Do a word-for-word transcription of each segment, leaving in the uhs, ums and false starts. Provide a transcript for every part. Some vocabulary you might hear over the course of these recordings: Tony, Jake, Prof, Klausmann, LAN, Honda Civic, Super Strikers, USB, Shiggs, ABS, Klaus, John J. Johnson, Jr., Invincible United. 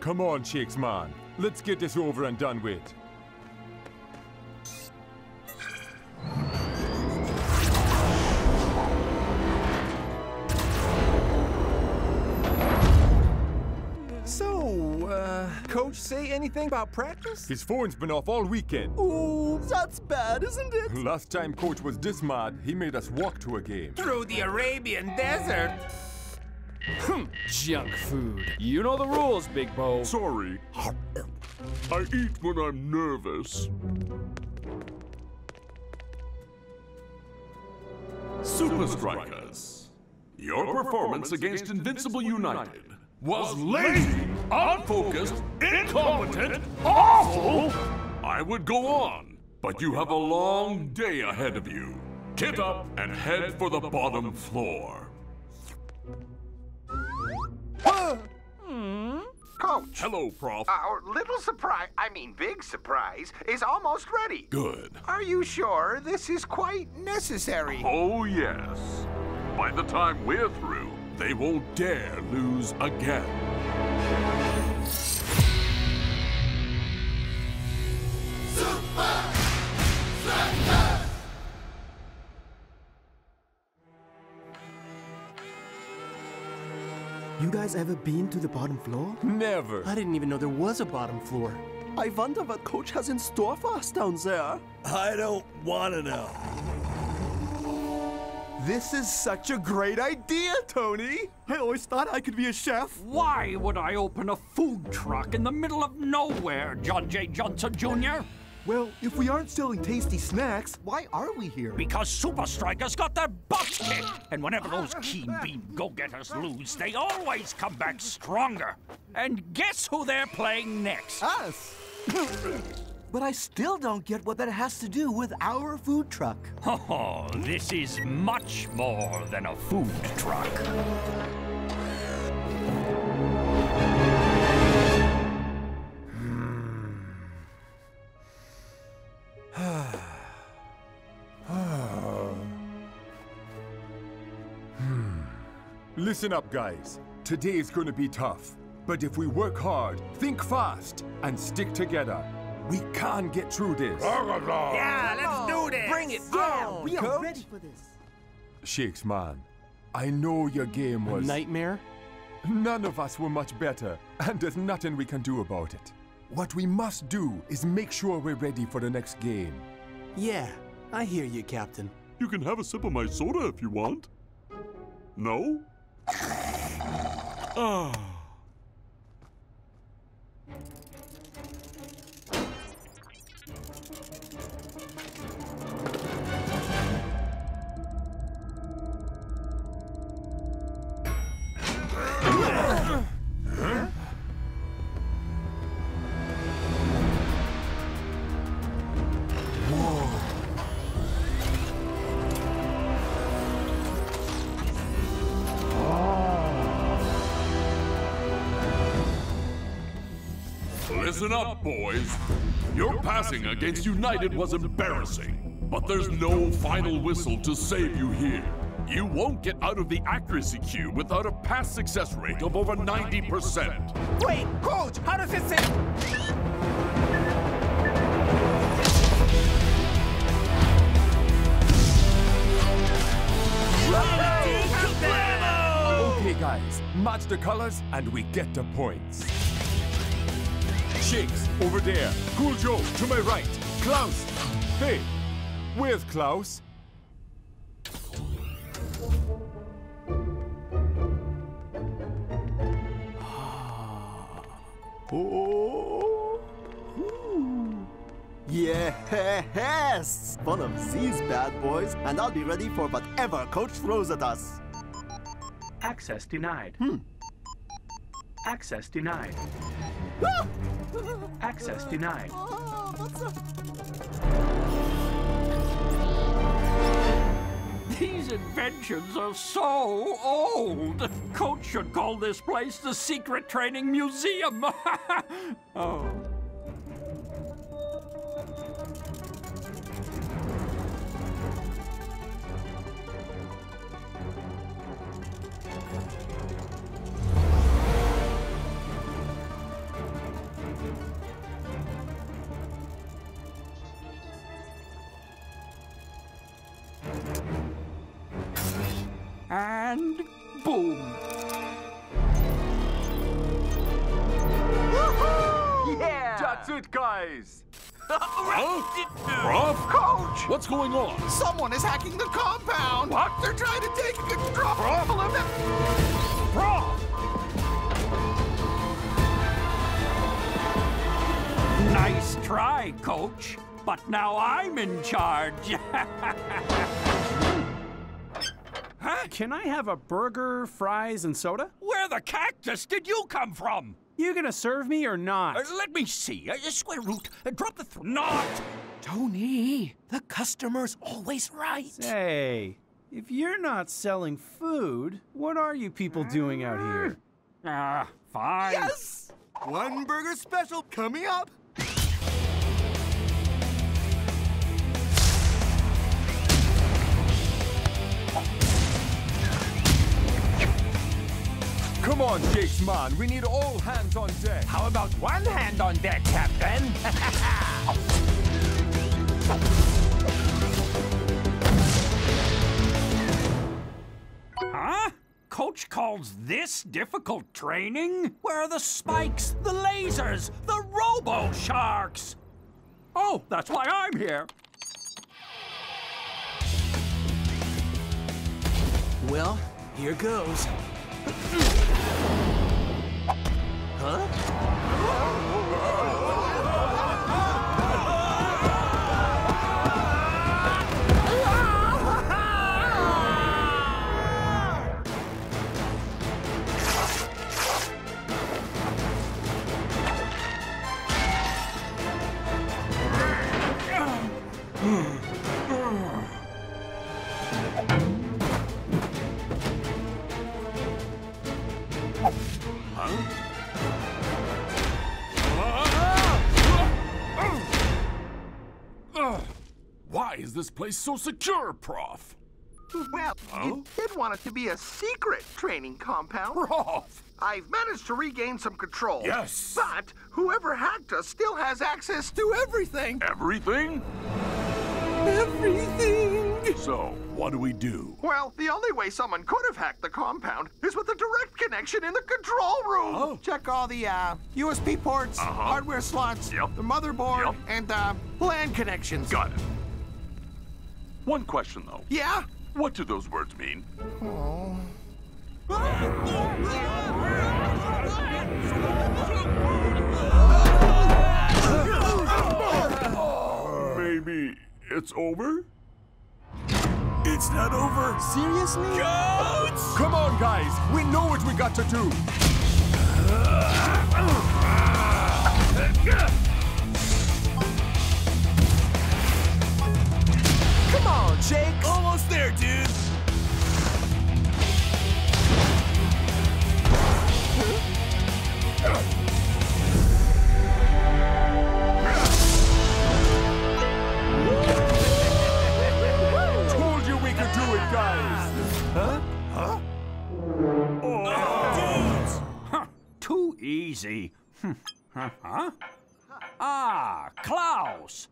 Come on, Shiggs, man. Let's get this over and done with. So, uh, Coach say anything about practice? His phone's been off all weekend. Ooh, that's bad, isn't it? Last time Coach was this mad, he made us walk to a game. Through the Arabian desert? Junk food. You know the rules, Big Bo. Sorry. I eat when I'm nervous. Super Strikers, your, your performance against, against Invincible United, United was lazy, unfocused, incompetent, awful. I would go on, but you have a long day ahead of you. Get up and head for the bottom floor. Hmm? Coach. Hello, Prof Our little surprise, I mean big surprise, is almost ready. Good. Are you sure this is quite necessary? Oh, yes. By the time we're through, they won't dare lose again. Super Strikers! You guys ever been to the bottom floor? Never. I didn't even know there was a bottom floor. I wonder what Coach has in store for us down there. I don't want to know. This is such a great idea, Tony. I always thought I could be a chef. Why would I open a food truck in the middle of nowhere, John J. Johnson, Junior? Well, if we aren't selling tasty snacks, why are we here? Because Super Strikers got their butts kicked. And whenever those keen bean go-getters lose, they always come back stronger. And guess who they're playing next? Us. But I still don't get what that has to do with our food truck. Oh, this is much more than a food truck. Listen up, guys. Today's gonna be tough. But if we work hard, think fast, and stick together, we can get through this. Yeah, let's do this! Bring it down! We are ready for this. Shiggs, man, I know your game was... a nightmare? None of us were much better, and there's nothing we can do about it. What we must do is make sure we're ready for the next game. Yeah, I hear you, Captain. You can have a sip of my soda if you want. No? Ah. Listen up, boys. Your passing against United was embarrassing, but there's no final whistle to save you here. You won't get out of the accuracy queue without a pass success rate of over ninety percent. Wait, Coach, how does it say? Okay, guys, match the colors and we get the points. Shiggs, over there. Cool Joe, to my right. Klaus. Hey, where's Klaus? Oh. Ooh. Yes! One of these bad boys, and I'll be ready for whatever Coach throws at us. Access denied. Hmm. Access denied. Ah! Access denied. Oh, what's up? These inventions are so old. Coach should call this place the Secret Training Museum. Oh. it, guys! Huh? Prof? Coach! What's going on? Someone is hacking the compound! What? They're trying to take control of that. Prof! Nice try, Coach. But now I'm in charge. Huh? Can I have a burger, fries, and soda? Where the cactus did you come from? You gonna serve me or not? Uh, let me see. Uh, square root. Uh, drop the th- Not! Tony, the customer's always right. Say, if you're not selling food, what are you people doing out here? Ah, uh, fine. Yes! One burger special coming up. Come on, Jake's man. We need all hands on deck. How about one hand on deck, Captain? Huh? Coach calls this difficult training? Where are the spikes, the lasers, the robo-sharks? Oh, that's why I'm here. Well, here goes. Huh? Why is this place so secure, Prof? Well, huh? You did want it to be a secret training compound. Prof! I've managed to regain some control. Yes! But whoever hacked us still has access to everything! Everything? Everything! So, what do we do? Well, the only way someone could have hacked the compound is with a direct connection in the control room! Huh? Check all the, uh, U S B ports, uh-huh. hardware slots, yep. the motherboard, yep. and, uh, LAN connections. Got it. One question, though. Yeah? What do those words mean? Oh. Maybe it's over? It's not over. Seriously? Coach! Come on, guys. We know what we got to do. Come on, Jake! Almost there, dude! Told you we could do it, guys! Huh? Huh? Oh. Huh. Too easy. Huh? Ah, Klaus!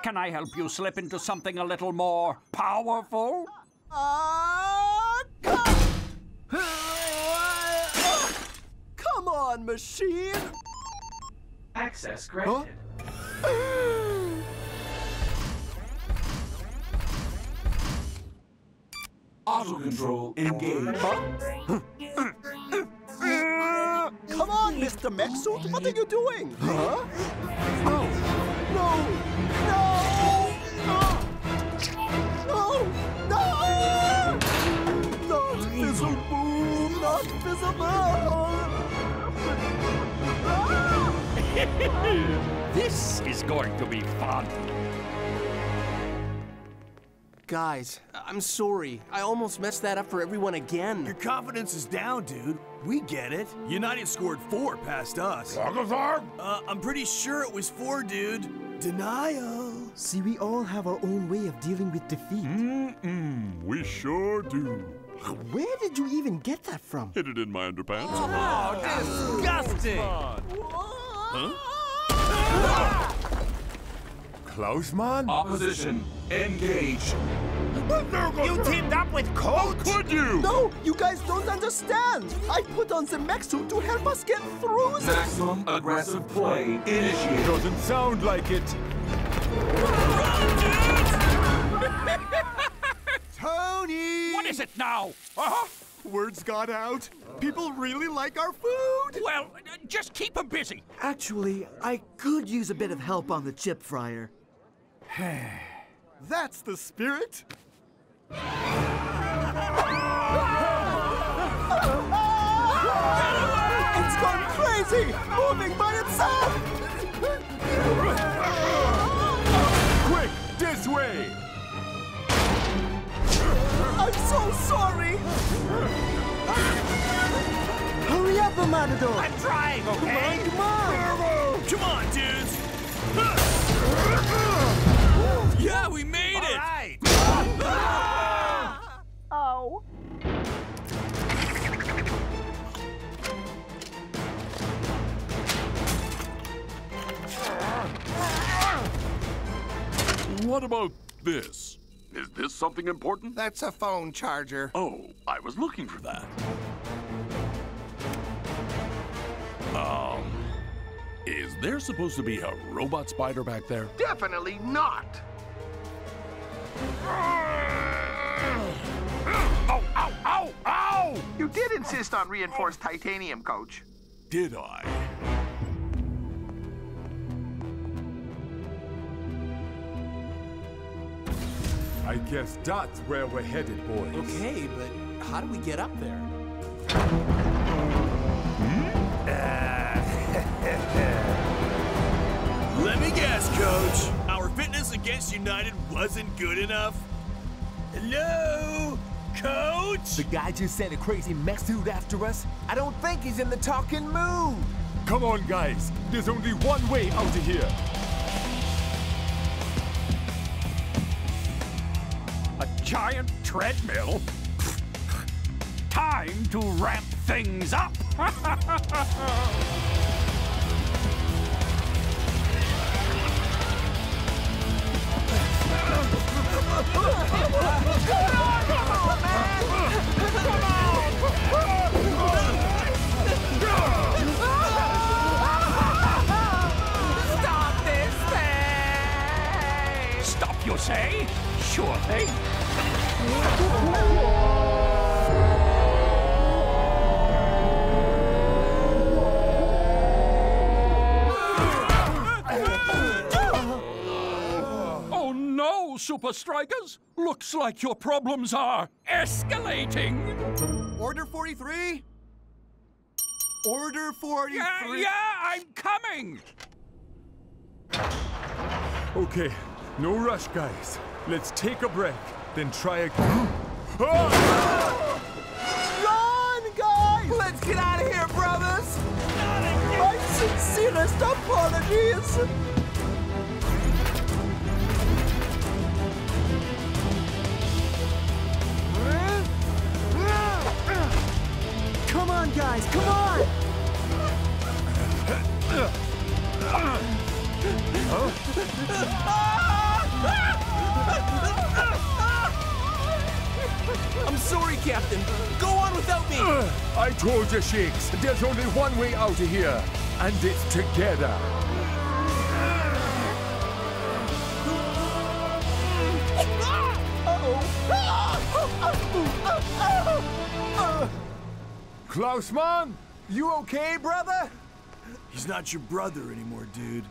Can I help you slip into something a little more powerful? Uh, come on, machine! Access granted. Huh? Auto control engaged. Come on, Mister Mech Suit, what are you doing? Huh? No! No! No! No! No! Not visible! Not visible! This is going to be fun. Guys, I'm sorry. I almost messed that up for everyone again. Your confidence is down, dude. We get it. United scored four past us. Uh, I'm pretty sure it was four, dude. Denial! See, we all have our own way of dealing with defeat. Mm-mm, we sure do. Where did you even get that from? Hid it in my underpants. Oh, oh disgusting! Huh? Klausmann? Opposition, engage! You teamed up with Coach? How could you? No, you guys don't understand. I put on the mech suit to help us get through this. Maximum aggressive play initiated. Doesn't sound like it. Tony! What is it now? Uh-huh. Word's got out. People really like our food. Well, just keep them busy. Actually, I could use a bit of help on the chip fryer. That's the spirit. It's gone crazy, moving by itself. Quick, this way. I'm so sorry. Hurry up, Matador. I'm trying, okay? Come on, come on. Come on, dudes. Yeah, we made it. All right. Ah! Oh. What about this? Is this something important? That's a phone charger. Oh, I was looking for that. Um, is there supposed to be a robot spider back there? Definitely not. Ow, ow, ow, ow! You did insist on reinforced titanium, Coach. Did I? I guess that's where we're headed, boys. Okay, but how do we get up there? Hmm? Uh, Let me guess, Coach. Our fitness against United wasn't good enough? Hello, Coach? The guy just sent a crazy mech suit after us. I don't think he's in the talking mood. Come on, guys. There's only one way out of here. A giant treadmill? Time to ramp things up. Come on, man! Come on! Stop this thing! Stop, you say? Sure thing. Super Strikers, looks like your problems are escalating. Order forty-three. Order forty-three. Yeah, yeah, I'm coming. Okay, no rush, guys. Let's take a break, then try again. Run, guys! Let's get out of here, brothers. Not again. My sincerest apologies. Come on, guys, come on! Huh? I'm sorry, Captain. Go on without me! I told you, Shiggs, there's only one way out of here, and it's together. Uh-oh. Klausmann, you okay, brother? He's not your brother anymore, dude.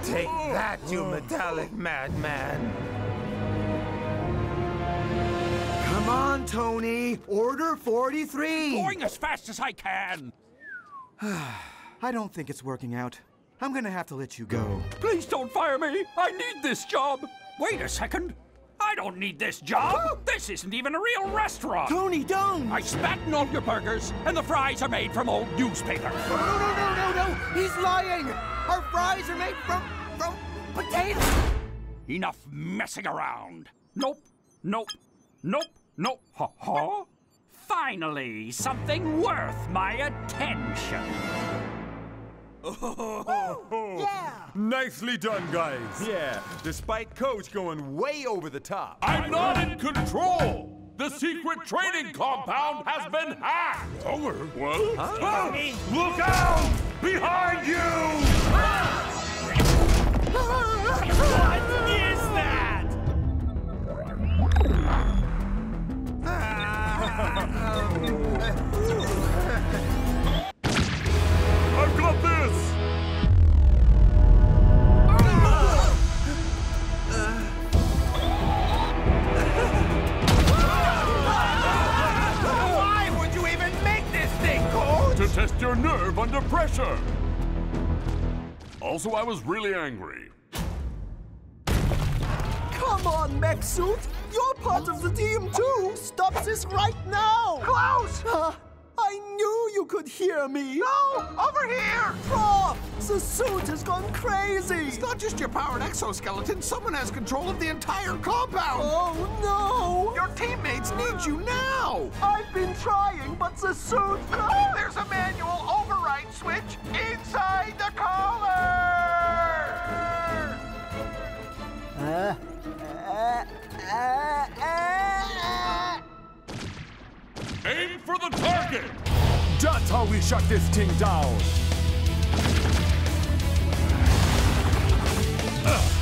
Take that, you metallic madman. Come on, Tony. Order forty-three. Going as fast as I can. I don't think it's working out. I'm gonna have to let you go. Please don't fire me! I need this job! Wait a second! I don't need this job! This isn't even a real restaurant! Tony, don't! I spat in all your burgers, and the fries are made from old newspaper. No, no, no, no, no! He's lying! Our fries are made from... from... potatoes! Enough messing around! Nope, nope, nope, nope, ha ha! Finally, something worth my attention! Oh, yeah! Nicely done, guys. Yeah, despite Coach going way over the top. I'm not in control. The secret training compound has been hacked. Over? What? Huh? Oh, look out! Behind you! What is that? I've got this! To test your nerve under pressure. Also, I was really angry. Come on, mech suit. You're part of the team too. Stop this right now. Klaus! Uh, I knew you could hear me. No, over here. Prof, the suit has gone crazy. It's not just your powered exoskeleton. Someone has control of the entire compound. Oh, no. Your teammates need you now. I've been trying, but the suit... There's a manual override switch inside the collar! Uh, uh, uh, uh, uh. Aim for the target! That's how we shut this thing down! Uh.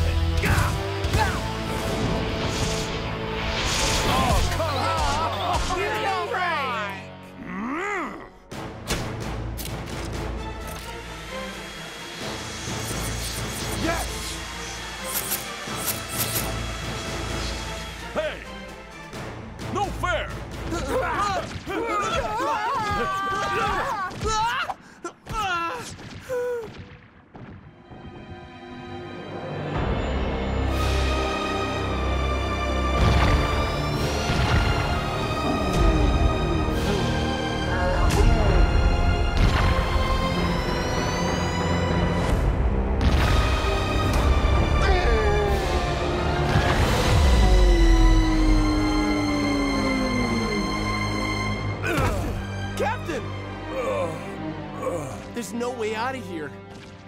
Out of here.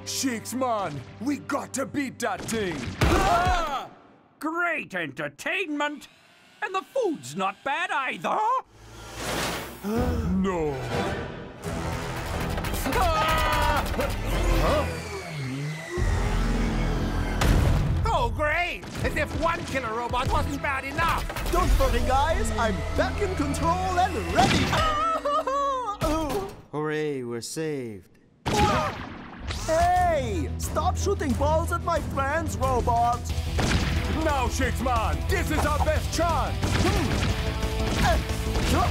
Shiggs, man, we got to beat that thing. Ah! Great entertainment. And the food's not bad either. No. Ah! Huh? Oh, great. As if one killer robot wasn't bad enough. Don't worry, guys. I'm back in control and ready. Oh. Hooray, we're saved. Hey! Stop shooting balls at my friends, robot! Now, Shiggs, man, this is our best chance! No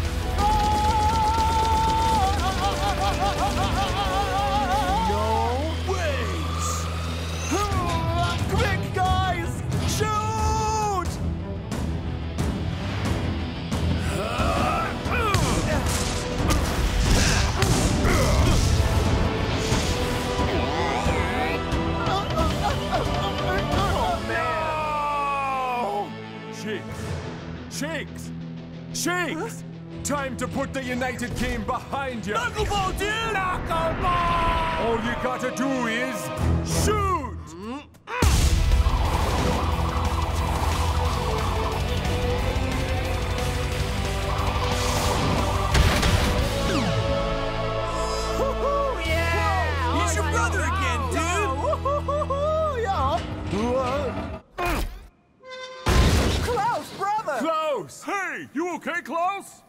way! Quick, guys! Shoot! Shiggs! Shiggs! Huh? Time to put the United team behind you! Knuckleball, dude! Knuckleball! All you gotta do is shoot! Mm-hmm. Woo-hoo! Yeah! He's your brother again, dude! Woo-hoo-hoo-hoo! Yeah! Whoa. Klaus, brother! Klaus! Hey, you okay, Klaus?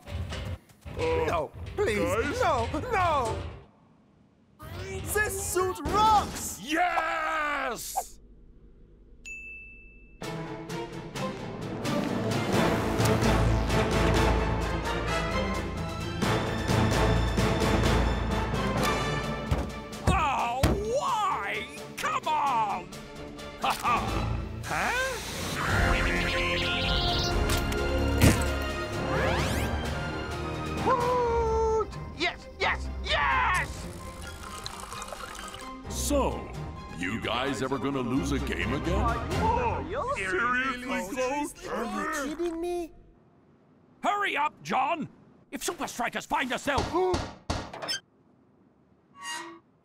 Uh, no, please, guys? no, no! This suit rocks! Yes! Oh, why? Come on! Ha-ha! Huh? Yes, yes, yes! So, you guys ever gonna lose a game again? Oh, seriously, Klaus? Are you kidding me? Hurry up, John! If Super Strikers find us out... Oh, ho,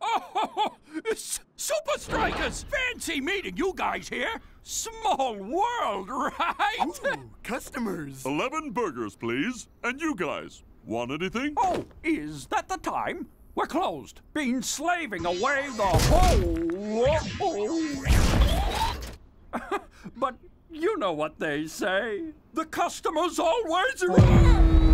ho. S Super Strikers! Fancy meeting you guys here. Small world, right? Ooh, customers. Eleven burgers, please. And you guys, want anything? Oh, is that the time? We're closed. Been slaving away the whole... But you know what they say. The customer's always right.